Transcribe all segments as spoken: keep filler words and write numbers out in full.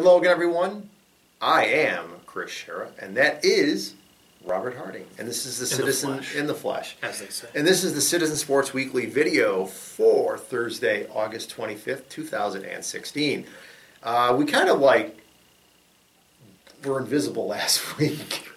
Hello again, everyone. I am Chris Sciria, and that is Robert Harding. And this is the in Citizen the in the Flesh. As they say. And this is the Citizen Sports Weekly video for Thursday, August twenty-fifth, two thousand sixteen. Uh, we kind of like were invisible last week.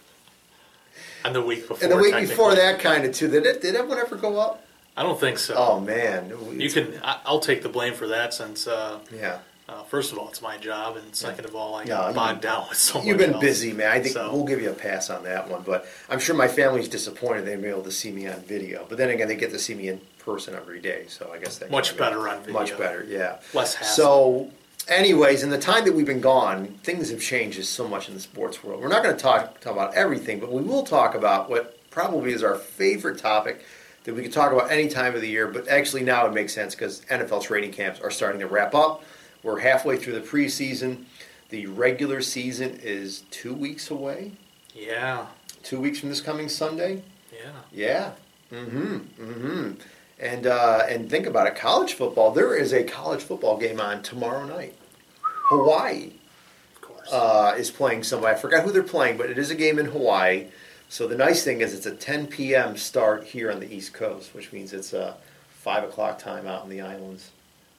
And the week before. And the week before that kind of, too. Did, it, did everyone ever go up? I don't think so. Oh, man. You can. I'll take the blame for that since... Uh, yeah. Uh, first of all, it's my job, and second of all, I got no, bogged down with so much. You've been else. busy, man. I think so. We'll give you a pass on that one, but I'm sure my family's disappointed they didn't be able to see me on video. But then again, they get to see me in person every day, so I guess that much better on video. Much better, yeah. Less hassle. So, anyways, in the time that we've been gone, things have changed so much in the sports world. We're not going to talk, talk about everything, but we will talk about what probably is our favorite topic that we could talk about any time of the year. But actually, now it makes sense because N F L training camps are starting to wrap up. We're halfway through the preseason. The regular season is two weeks away. Yeah. Two weeks from this coming Sunday. Yeah. Yeah. Mm-hmm. Mm-hmm. And uh, and think about it. College football. There is a college football game on tomorrow night. Hawaii, of course, uh, is playing somebody. I forgot who they're playing, but it is a game in Hawaii. So the nice thing is it's a ten p m start here on the East Coast, which means it's a five o'clock time out in the islands.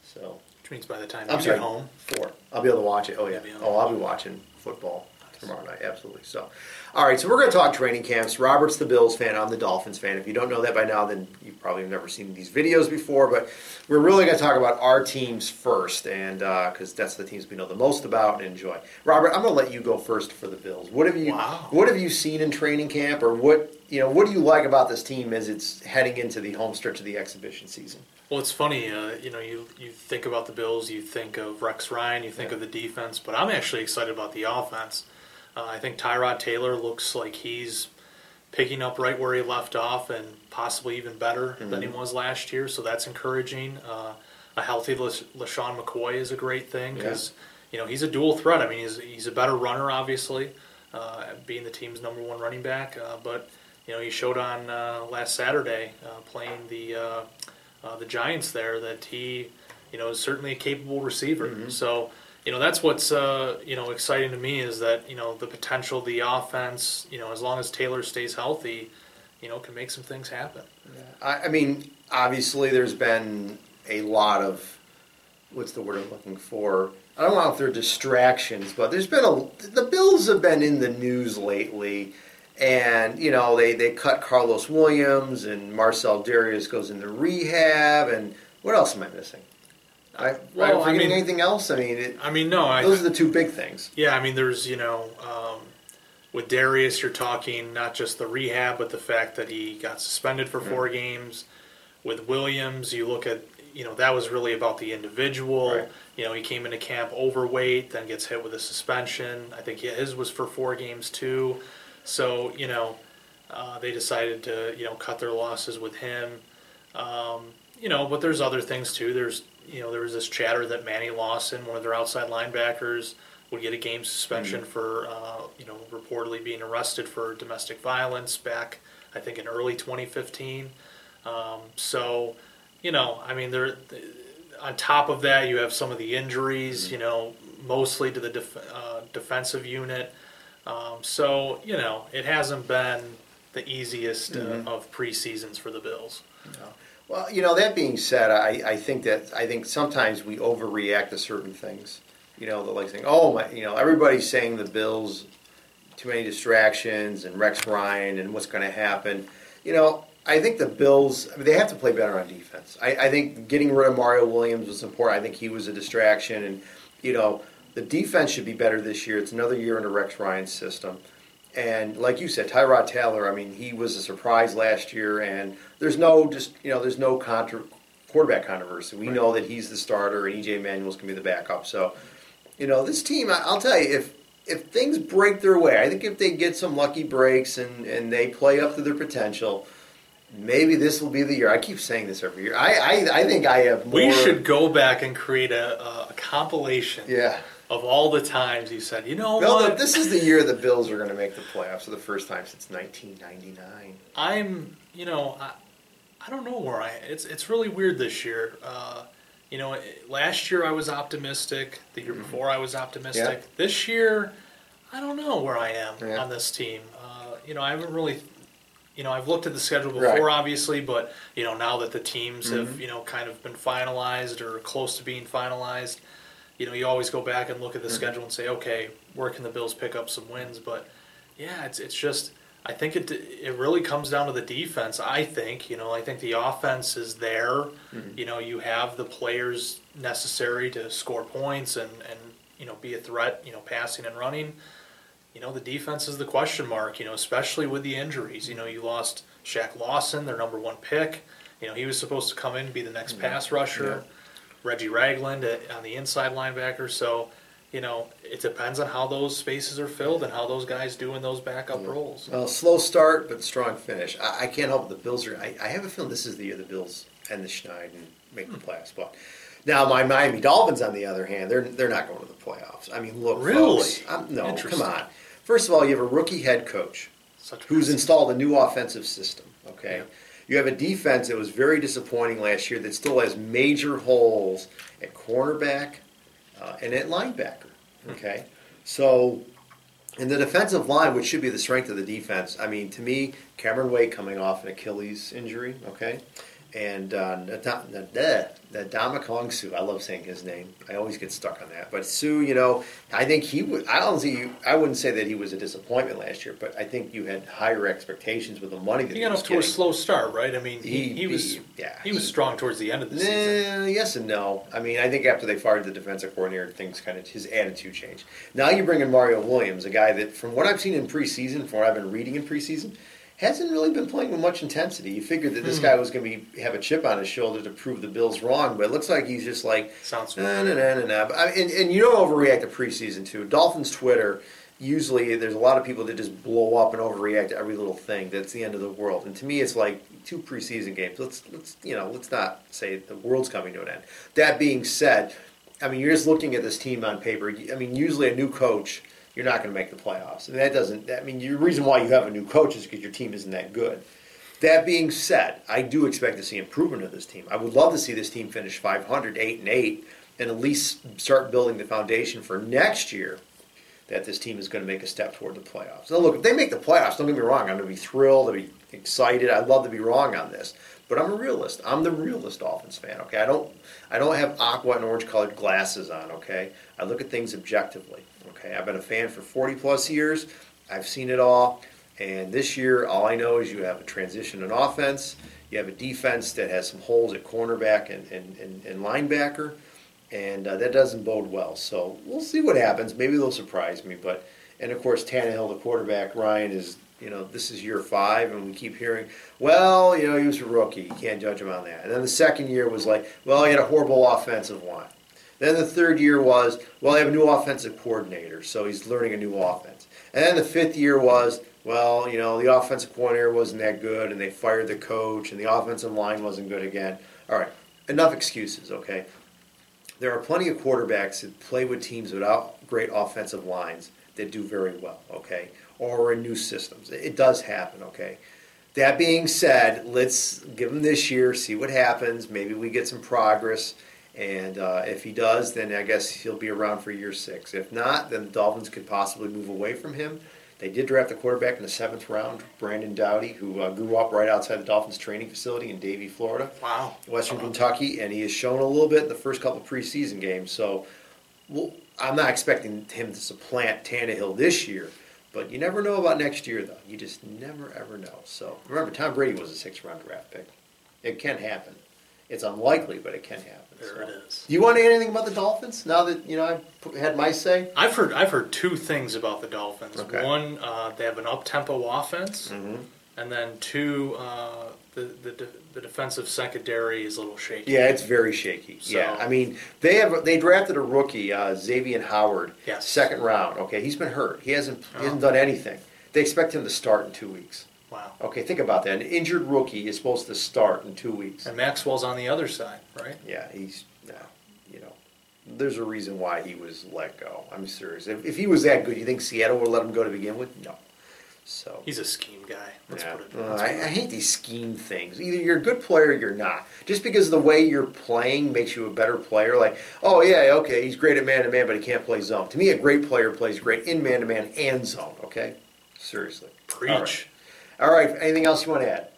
So. Which means by the time I'm sorry, home, four. I'll be able to watch it. Oh yeah. Oh, I'll be watching football tomorrow night. Absolutely. So, all right. So we're going to talk training camps. Robert's the Bills fan. I'm the Dolphins fan. If you don't know that by now, then you probably have never seen these videos before. But we're really going to talk about our teams first, and because uh, that's the teams we know the most about and enjoy. Robert, I'm going to let you go first for the Bills. What have you? Wow. What have you seen in training camp, or what? You know, what do you like about this team as it's heading into the home stretch of the exhibition season? Well, it's funny, uh, you know, you you think about the Bills, you think of Rex Ryan, you think yeah. of the defense, but I'm actually excited about the offense. Uh, I think Tyrod Taylor looks like he's picking up right where he left off and possibly even better mm-hmm. than he was last year, so that's encouraging. Uh, a healthy Lashawn McCoy is a great thing because, yeah. you know, he's a dual threat. I mean, he's, he's a better runner, obviously, uh, being the team's number one running back, uh, but... You know, he showed on uh, last Saturday uh, playing the uh, uh, the Giants there that he, you know, is certainly a capable receiver. Mm-hmm. So, you know, that's what's, uh, you know, exciting to me is that, you know, the potential, the offense, you know, as long as Taylor stays healthy, you know, can make some things happen. Yeah. I, I mean, obviously there's been a lot of, what's the word I'm looking for? I don't know if they're distractions, but there's been a, the Bills have been in the news lately. And, you know, they, they cut Karlos Williams, and Marcell Dareus goes into rehab, and what else am I missing? I, well, I mean, anything else? I mean, it, I mean, no. Those I, are the two big things. Yeah, I mean, there's, you know, um, with Dareus, you're talking not just the rehab, but the fact that he got suspended for four mm-hmm. games. With Williams, you look at, you know, that was really about the individual. Right. You know, he came into camp overweight, then gets hit with a suspension. I think his was for four games, too. So, you know, uh, they decided to, you know, cut their losses with him. Um, you know, but there's other things, too. There's, you know, there was this chatter that Manny Lawson, one of their outside linebackers, would get a game suspension mm-hmm. for, uh, you know, reportedly being arrested for domestic violence back, I think, in early twenty fifteen. Um, so, you know, I mean, there. on top of that, you have some of the injuries, mm-hmm. you know, mostly to the def uh, defensive unit. Um, so, you know, it hasn't been the easiest uh, mm-hmm. of preseasons for the Bills. No. Well, you know, that being said, I, I think that I think sometimes we overreact to certain things. You know, like saying, oh, my, you know, everybody's saying the Bills, too many distractions, and Rex Ryan, and what's going to happen. You know, I think the Bills, I mean, they have to play better on defense. I, I think getting rid of Mario Williams was important. I think he was a distraction, and, you know, the defense should be better this year. It's another year in the Rex Ryan system. And like you said, Tyrod Taylor, I mean, he was a surprise last year, and there's no just you know, there's no contra quarterback controversy. We right. know that he's the starter and E J Manuel's gonna be the backup. So, you know, this team, I'll tell you, if if things break their way, I think if they get some lucky breaks and, and they play up to their potential, maybe this will be the year. I keep saying this every year. I I, I think I have more. We should go back and create a, a compilation. Yeah. Of all the times you said, you know Bill, what? This is the year the Bills are going to make the playoffs for the first time since nineteen ninety-nine. I'm, you know, I, I don't know where I. It's it's really weird this year. Uh, You know, last year I was optimistic. The year before I was optimistic. Yeah. This year, I don't know where I am yeah. on this team. Uh, you know, I haven't really, you know, I've looked at the schedule before, right. obviously, but, you know, now that the teams mm-hmm. have, you know, kind of been finalized or close to being finalized, you know, you always go back and look at the mm-hmm. schedule and say, okay, where can the Bills pick up some wins? But, yeah, it's it's just, I think it it really comes down to the defense, I think. You know, I think the offense is there. Mm-hmm. You know, you have the players necessary to score points and, and, you know, be a threat, you know, passing and running. You know, the defense is the question mark, you know, especially with the injuries. You know, you lost Shaq Lawson, their number one pick. You know, he was supposed to come in and be the next mm-hmm. pass rusher. Yeah. Reggie Ragland on the inside linebacker. So, you know, it depends on how those spaces are filled and how those guys do in those backup yeah. roles. Well, slow start, but strong finish. I, I can't help it. The Bills are, I, I have a feeling this is the year the Bills end the schneid and make the playoffs. But now, my Miami Dolphins, on the other hand, they're they're not going to the playoffs. I mean, look, really? Folks, I'm, no, come on. First of all, you have a rookie head coach Such who's crazy. installed a new offensive system, okay? Yeah. You have a defense that was very disappointing last year that still has major holes at cornerback uh, and at linebacker, okay? So, in the defensive line, which should be the strength of the defense, I mean, to me, Cameron Wake coming off an Achilles injury, okay? And uh, Ndamukong Suh, I love saying his name. I always get stuck on that. But Suh, you know, I think he would. I don't see. You, I wouldn't say that he was a disappointment last year, but I think you had higher expectations with the money that he, he got off to a slow start, right? I mean, he, he, he was yeah, he was strong towards the end of the season. Yes and no. I mean, I think after they fired the defensive coordinator, things kind of his attitude changed. Now you bring in Mario Williams, a guy that, from what I've seen in preseason, from what I've been reading in preseason, hasn't really been playing with much intensity. You figured that this guy was going to be, have a chip on his shoulder to prove the Bills wrong, but it looks like he's just like, sounds nah, nah, nah, nah, nah. I mean, and, and you don't overreact to preseason, too. Dolphins Twitter, usually there's a lot of people that just blow up and overreact to every little thing. That's the end of the world. And to me, it's like two preseason games. Let's, let's you know, let's not say the world's coming to an end. That being said, I mean, you're just looking at this team on paper. I mean, usually a new coach, you're not going to make the playoffs. And that doesn't, I mean, the reason why you have a new coach is because your team isn't that good. That being said, I do expect to see improvement of this team. I would love to see this team finish five hundred, eight and eight, and at least start building the foundation for next year that this team is going to make a step toward the playoffs. Now, look, if they make the playoffs, don't get me wrong, I'm going to be thrilled, I'll be excited. I'd love to be wrong on this. But I'm a realist. I'm the realist Dolphins fan, okay? I don't, I don't have aqua and orange-colored glasses on, okay? I look at things objectively. Okay, I've been a fan for forty plus years. I've seen it all. And this year, all I know is you have a transition in offense. You have a defense that has some holes at cornerback and, and, and, and linebacker. And uh, that doesn't bode well. So we'll see what happens. Maybe they'll surprise me. But and, of course, Tannehill, the quarterback, Ryan, is, you know, this is year five. And we keep hearing, well, you know, he was a rookie. You can't judge him on that. And then the second year was like, well, he had a horrible offensive line. Then the third year was, well, they have a new offensive coordinator, so he's learning a new offense. And then the fifth year was, well, you know, the offensive coordinator wasn't that good, and they fired the coach, and the offensive line wasn't good again. All right, enough excuses, okay? There are plenty of quarterbacks that play with teams without great offensive lines that do very well, okay? Or in new systems. It does happen, okay? That being said, let's give them this year, see what happens. Maybe we get some progress. And uh, if he does, then I guess he'll be around for year six. If not, then the Dolphins could possibly move away from him. They did draft a quarterback in the seventh round, Brandon Doughty, who uh, grew up right outside the Dolphins' training facility in Davie, Florida. Wow. Western uh-huh. Kentucky, and he has shown a little bit in the first couple of preseason games. So well, I'm not expecting him to supplant Tannehill this year, but you never know about next year, though. You just never, ever know. So remember, Tom Brady was a sixth round draft pick. It can happen. It's unlikely, but it can happen. There so. it is. Do you want to hear anything about the Dolphins now that you know I've had my say? I've heard I've heard two things about the Dolphins. Okay. One, uh, they have an up-tempo offense, mm-hmm. and then two, uh, the, the the defensive secondary is a little shaky. Yeah, it's very shaky. So. Yeah, I mean they have they drafted a rookie, uh, Xavier Howard, yes. second round. Okay, he's been hurt. He hasn't oh. he hasn't done anything. They expect him to start in two weeks. Wow. Okay, think about that. An injured rookie is supposed to start in two weeks. And Maxwell's on the other side, right? Yeah, he's, no, you know, there's a reason why he was let go. I'm serious. If, if he was that good, you think Seattle would let him go to begin with? No. So he's a scheme guy. Let's yeah. put it. Uh, I, I hate these scheme things. Either you're a good player or you're not. Just because the way you're playing makes you a better player. Like, oh yeah, okay, he's great at man-to-man, but he can't play zone. To me, a great player plays great in man-to-man and zone, okay? Seriously. Preach. All right, All right. Anything else you want to add?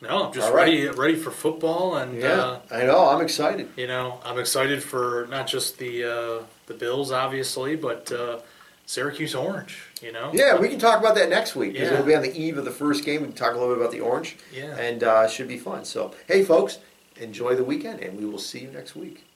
No, I'm just right. ready ready for football. And yeah, uh, I know. I'm excited. You know, I'm excited for not just the, uh, the Bills, obviously, but uh, Syracuse Orange, you know? Yeah, we can talk about that next week because yeah. it'll be on the eve of the first game. We can talk a little bit about the Orange. Yeah. And uh, it should be fun. So, hey, folks, enjoy the weekend, and we will see you next week.